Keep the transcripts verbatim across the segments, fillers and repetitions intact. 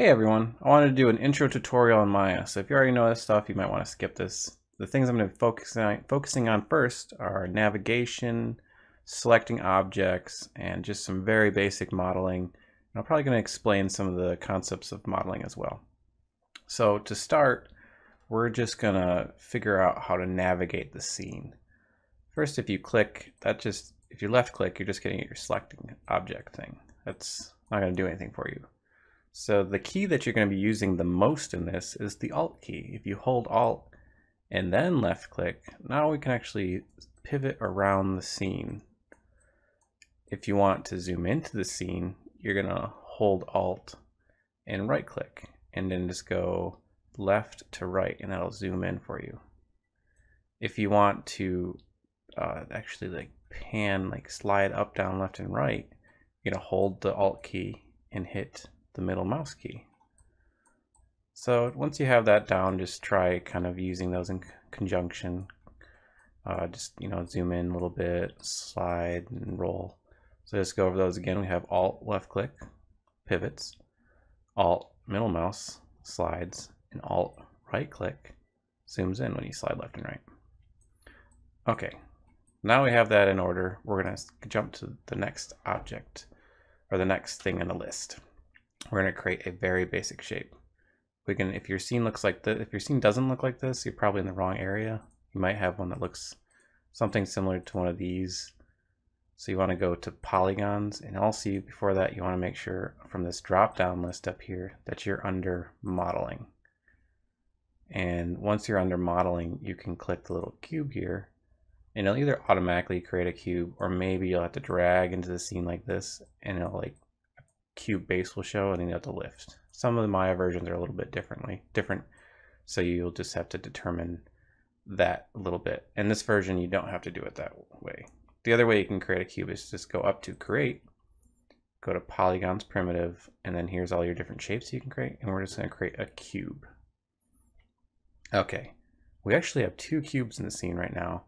Hey everyone, I wanted to do an intro tutorial on Maya, so if you already know this stuff, you might want to skip this. The things I'm going to be focusing on, focusing on first are navigation, selecting objects, and just some very basic modeling. And I'm probably going to explain some of the concepts of modeling as well. So to start, we're just going to figure out how to navigate the scene. First, if you click, that just, if you left click, you're just going to get your selecting object thing. That's not going to do anything for you. So the key that you're going to be using the most in this is the Alt key. If you hold Alt and then left click, now we can actually pivot around the scene. If you want to zoom into the scene, you're going to hold Alt and right click and then just go left to right, and that'll zoom in for you. If you want to uh, actually like pan, like slide up, down, left, and right, you're going to hold the Alt key and hit the middle mouse key. So once you have that down, just try kind of using those in conjunction. Uh, just, you know, zoom in a little bit, slide and roll. So just go over those again. We have Alt, left click, pivots, Alt, middle mouse, slides, and Alt, right click, zooms in when you slide left and right. Okay, now we have that in order. We're going to jump to the next object or the next thing in the list. We're going to create a very basic shape. We can, if your scene looks like this, if your scene doesn't look like this, you're probably in the wrong area. You might have one that looks something similar to one of these. So you want to go to polygons, and also before that, you want to make sure from this drop-down list up here that you're under modeling. And once you're under modeling, you can click the little cube here, and it'll either automatically create a cube, or maybe you'll have to drag into the scene like this, and it'll like cube base will show, and then you have to lift. Some of the Maya versions are a little bit differently different, so you'll just have to determine that a little bit. In this version, you don't have to do it that way. The other way you can create a cube is just go up to create, go to polygons primitive, and then here's all your different shapes you can create, and we're just going to create a cube. Okay, we actually have two cubes in the scene right now,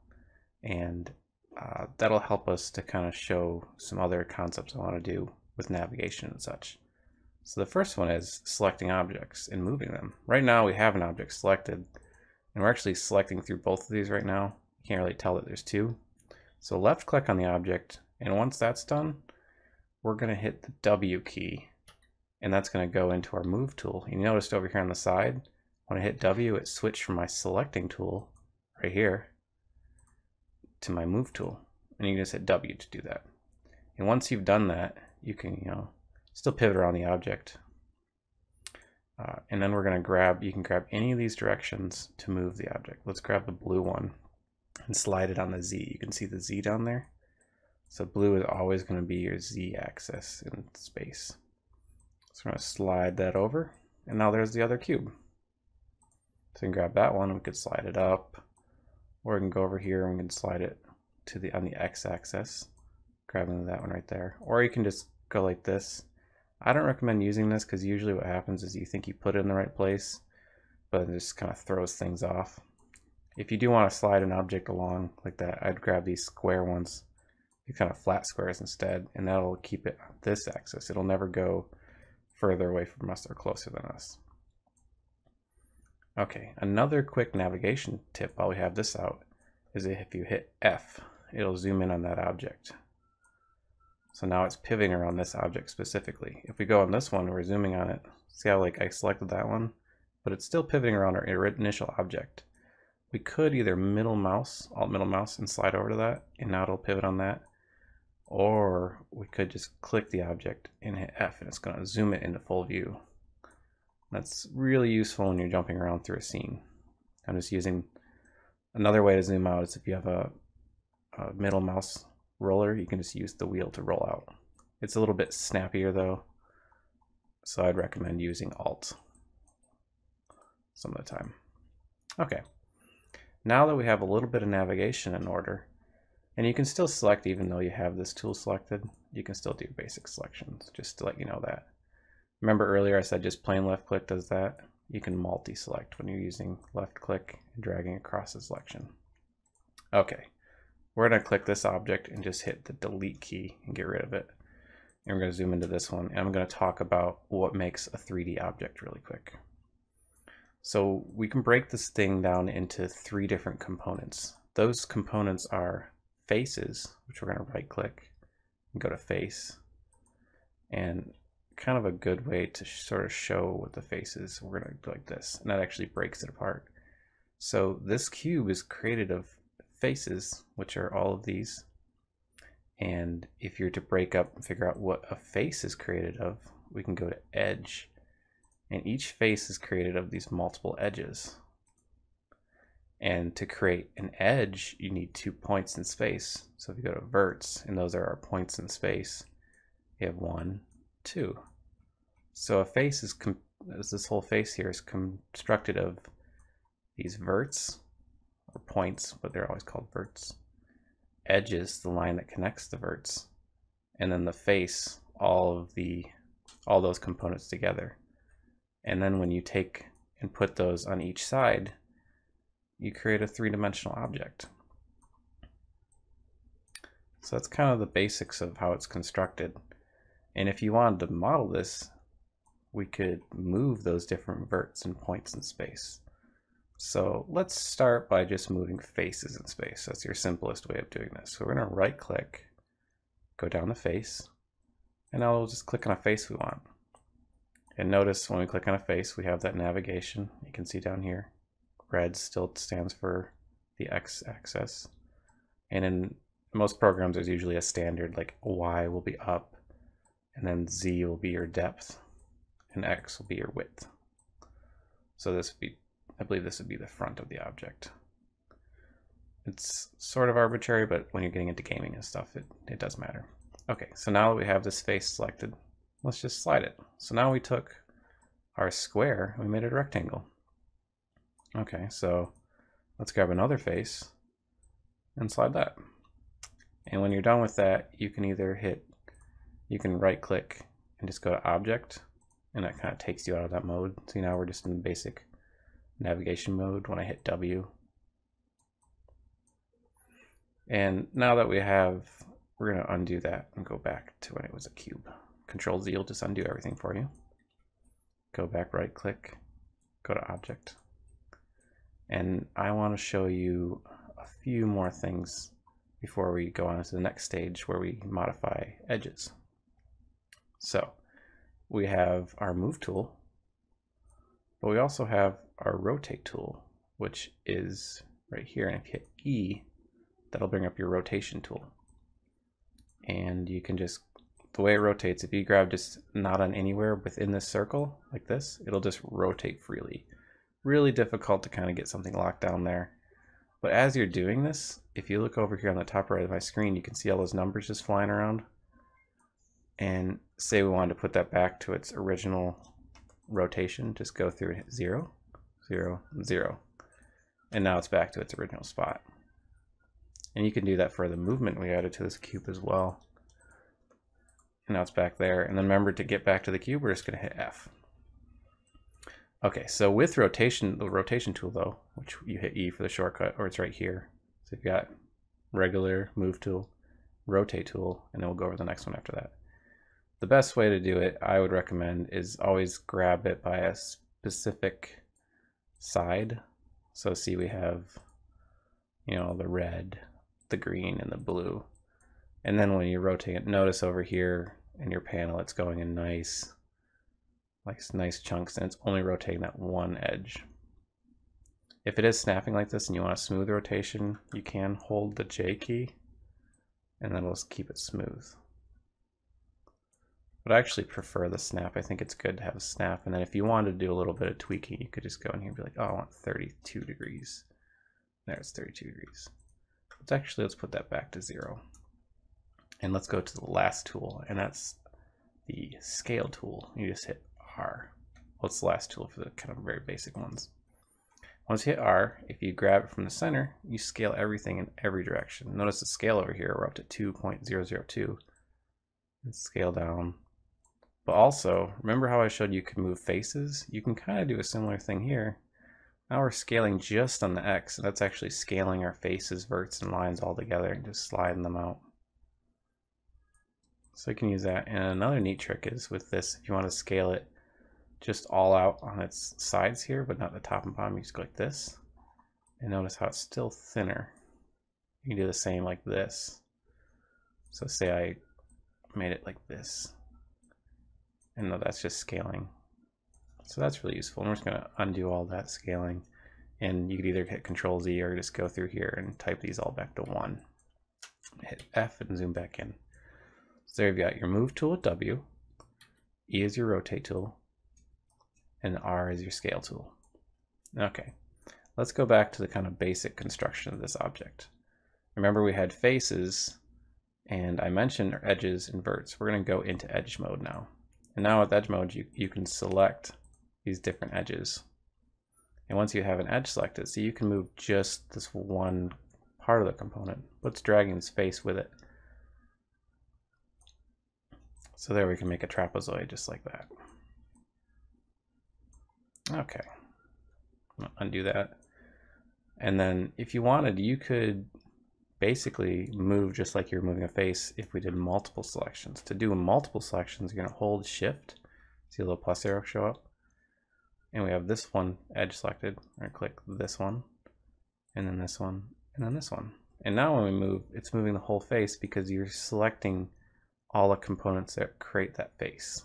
and uh, that'll help us to kind of show some other concepts I want to do with navigation and such. So the first one is selecting objects and moving them. Right now we have an object selected, and we're actually selecting through both of these right now. You can't really tell that there's two. So left click on the object, and once that's done, we're going to hit the W key, and that's going to go into our move tool. You noticed over here on the side, when I hit W, it switched from my selecting tool right here to my move tool, and you can just hit W to do that. And once you've done that, you can, you know, still pivot around the object. Uh, and then we're going to grab, you can grab any of these directions to move the object. Let's grab the blue one and slide it on the Z. You can see the Z down there. So blue is always going to be your Z axis in space. So we're going to slide that over, and now there's the other cube. So we can grab that one, we could slide it up, or we can go over here and we can slide it to the, on the X axis, grabbing that one right there. Or you can just go like this. I don't recommend using this because usually what happens is you think you put it in the right place, but it just kind of throws things off. If you do want to slide an object along like that, I'd grab these square ones, these kind of flat squares instead, and that'll keep it on this axis. It'll never go further away from us or closer than us. Okay, another quick navigation tip while we have this out is if you hit F, it'll zoom in on that object. So now it's pivoting around this object specifically. If we go on this one, we're zooming on it. See how like I selected that one, but it's still pivoting around our initial object. We could either middle mouse, alt middle mouse, and slide over to that, and now it'll pivot on that. Or we could just click the object and hit F, and it's going to zoom it into full view. That's really useful when you're jumping around through a scene. I'm just using another way to zoom out is if you have a, a middle mouse roller, you can just use the wheel to roll out. It's a little bit snappier though, so I'd recommend using Alt some of the time. Okay, now that we have a little bit of navigation in order, and you can still select even though you have this tool selected, you can still do basic selections, just to let you know that. Remember earlier I said just plain left click does that? You can multi-select when you're using left click and dragging across the selection. Okay. We're going to click this object and just hit the delete key and get rid of it. And we're going to zoom into this one, and I'm going to talk about what makes a three D object really quick. So we can break this thing down into three different components. Those components are faces, which we're going to right click and go to face. And kind of a good way to sort of show what the face is, we're going to go like this, and that actually breaks it apart. So this cube is created of faces, which are all of these. And if you're to break up and figure out what a face is created of, we can go to edge. And each face is created of these multiple edges. And to create an edge, you need two points in space. So if you go to verts, and those are our points in space, you have one, two. So a face is, this whole face here is constructed of these verts, or points, but they're always called verts. Edges, the line that connects the verts, and then the face, all of the all those components together. And then when you take and put those on each side, you create a three-dimensional object. So that's kind of the basics of how it's constructed. And if you wanted to model this, we could move those different verts and points in space. So let's start by just moving faces in space. That's your simplest way of doing this. So we're going to right click, go down to face, and now we'll just click on a face we want. And notice when we click on a face, we have that navigation. You can see down here, red still stands for the X axis. And in most programs, there's usually a standard, like Y will be up, and then Z will be your depth, and X will be your width. So this would be, I believe this would be the front of the object. It's sort of arbitrary, but when you're getting into gaming and stuff, it, it does matter. Okay, so now that we have this face selected, let's just slide it. So now we took our square and we made it a rectangle. Okay, so let's grab another face and slide that. And when you're done with that, you can either hit, you can right click and just go to object, and that kind of takes you out of that mode. See, now we're just in the basic navigation mode when I hit W. And now that we have, we're going to undo that and go back to when it was a cube. Control Z will just undo everything for you. Go back, right click, go to object. And I want to show you a few more things before we go on to the next stage where we modify edges. So we have our move tool, but we also have our rotate tool, which is right here. And if you hit E, that'll bring up your rotation tool. And you can just, the way it rotates, if you grab just not on anywhere within this circle like this, it'll just rotate freely. Really difficult to kind of get something locked down there. But as you're doing this, if you look over here on the top right of my screen, you can see all those numbers just flying around. And say we wanted to put that back to its original rotation, just go through and hit zero, zero, zero. And now it's back to its original spot. And you can do that for the movement we added to this cube as well. And now it's back there. And then remember, to get back to the cube, we're just going to hit F. Okay, so with rotation, the rotation tool though, which you hit E for the shortcut, or it's right here. So you've got regular, move tool, rotate tool, and then we'll go over the next one after that. The best way to do it, I would recommend, is always grab it by a specific side. So see, we have, you know, the red, the green, and the blue. And then when you rotate it, notice over here in your panel, it's going in nice, like nice chunks, and it's only rotating that one edge. If it is snapping like this and you want a smooth rotation, you can hold the J key, and that'll just keep it smooth. But I actually prefer the snap. I think it's good to have a snap. And then if you wanted to do a little bit of tweaking, you could just go in here and be like, oh, I want thirty-two degrees. There, it's thirty-two degrees. Let's actually, let's put that back to zero. And let's go to the last tool, and that's the scale tool. You just hit R. Well, it's the last tool for the kind of very basic ones. Once you hit R, if you grab it from the center, you scale everything in every direction. Notice the scale over here, we're up to two point zero zero two. Let's scale down. But also, remember how I showed you could move faces? You can kind of do a similar thing here. Now we're scaling just on the X, and that's actually scaling our faces, verts, and lines all together and just sliding them out. So we can use that. And another neat trick is with this, if you want to scale it just all out on its sides here, but not the top and bottom, you just go like this. And notice how it's still thinner. You can do the same like this. So say I made it like this. And no, that's just scaling. So that's really useful. And we're just going to undo all that scaling. And you could either hit Control Z or just go through here and type these all back to one. Hit F and zoom back in. So there you've got your move tool at W, E is your rotate tool, and R is your scale tool. Okay, let's go back to the kind of basic construction of this object. Remember we had faces, and I mentioned our edges and verts. We're going to go into edge mode now. And now with edge mode, you, you can select these different edges. And once you have an edge selected, so you can move just this one part of the component, but it's dragging its face with it. So there we can make a trapezoid just like that. Okay, undo that. And then if you wanted, you could basically move just like you're moving a face if we did multiple selections. To do multiple selections, you're gonna hold shift, see a little plus arrow show up. And we have this one edge selected, or click this one, and then this one, and then this one. And now when we move, it's moving the whole face because you're selecting all the components that create that face.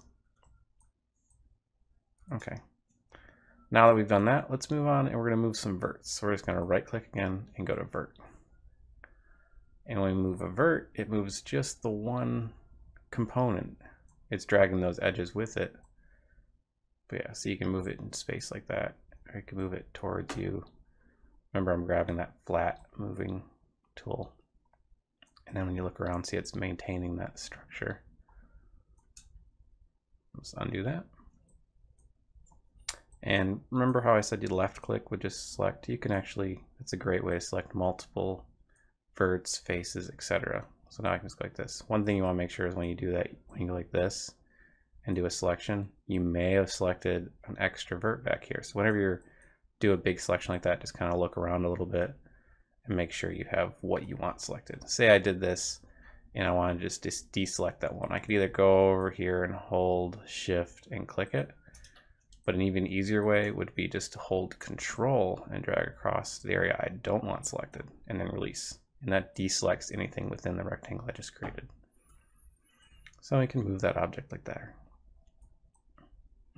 Okay. Now that we've done that, let's move on, and we're going to move some verts. So we're just going to right click again and go to vert. And when we move a vert, it moves just the one component. It's dragging those edges with it. But yeah, so you can move it in space like that, or you can move it towards you. Remember, I'm grabbing that flat moving tool. And then when you look around, see it's maintaining that structure. Let's undo that. And remember how I said you left click would just select? You can actually, it's a great way to select multiple verts, faces, et cetera. So now I can just go like this. One thing you want to make sure is when you do that, when you go like this and do a selection, you may have selected an extra vert back here. So whenever you do a big selection like that, just kind of look around a little bit and make sure you have what you want selected. Say I did this and I want to just deselect that one. I could either go over here and hold shift and click it, but an even easier way would be just to hold control and drag across the area I don't want selected and then release. And that deselects anything within the rectangle I just created. So we can move that object like that.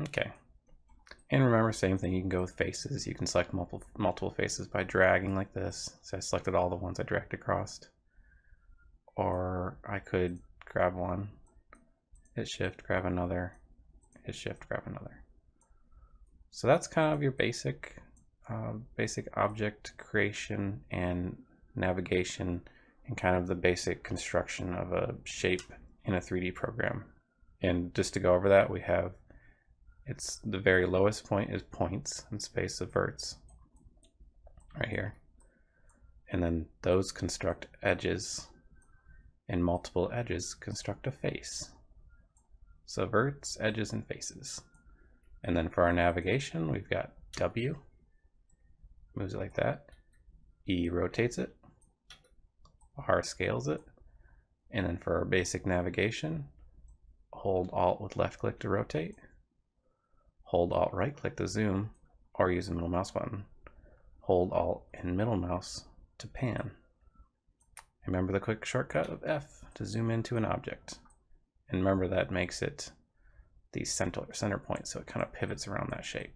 Okay. And remember, same thing, you can go with faces. You can select multiple, multiple faces by dragging like this. So I selected all the ones I dragged across. Or I could grab one, hit shift, grab another, hit shift, grab another. So that's kind of your basic, uh, basic object creation and navigation and kind of the basic construction of a shape in a three D program. And just to go over that, we have It's the very lowest point is points and space of verts right here. And then those construct edges, and multiple edges construct a face. So verts, edges, and faces. And then for our navigation, we've got W, moves it like that. E rotates it, R scales it. And then for our basic navigation, hold Alt with left click to rotate. Hold Alt right click to zoom, or use the middle mouse button. Hold Alt and middle mouse to pan. Remember the quick shortcut of F to zoom into an object. And remember that makes it the center, center point, so it kind of pivots around that shape.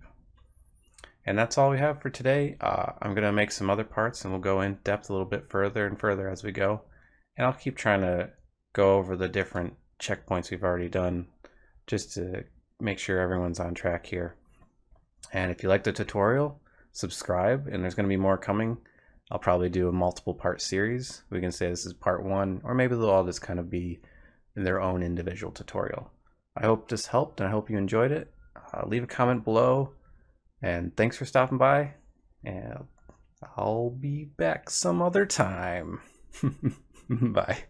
And that's all we have for today. Uh, I'm gonna make some other parts and we'll go in depth a little bit further and further as we go. And I'll keep trying to go over the different checkpoints we've already done just to make sure everyone's on track here. And if you liked the tutorial, subscribe, and there's going to be more coming. I'll probably do a multiple part series. We can say this is part one, or maybe they'll all just kind of be their own individual tutorial. I hope this helped, and I hope you enjoyed it. Uh, leave a comment below, and thanks for stopping by, and I'll be back some other time. Bye.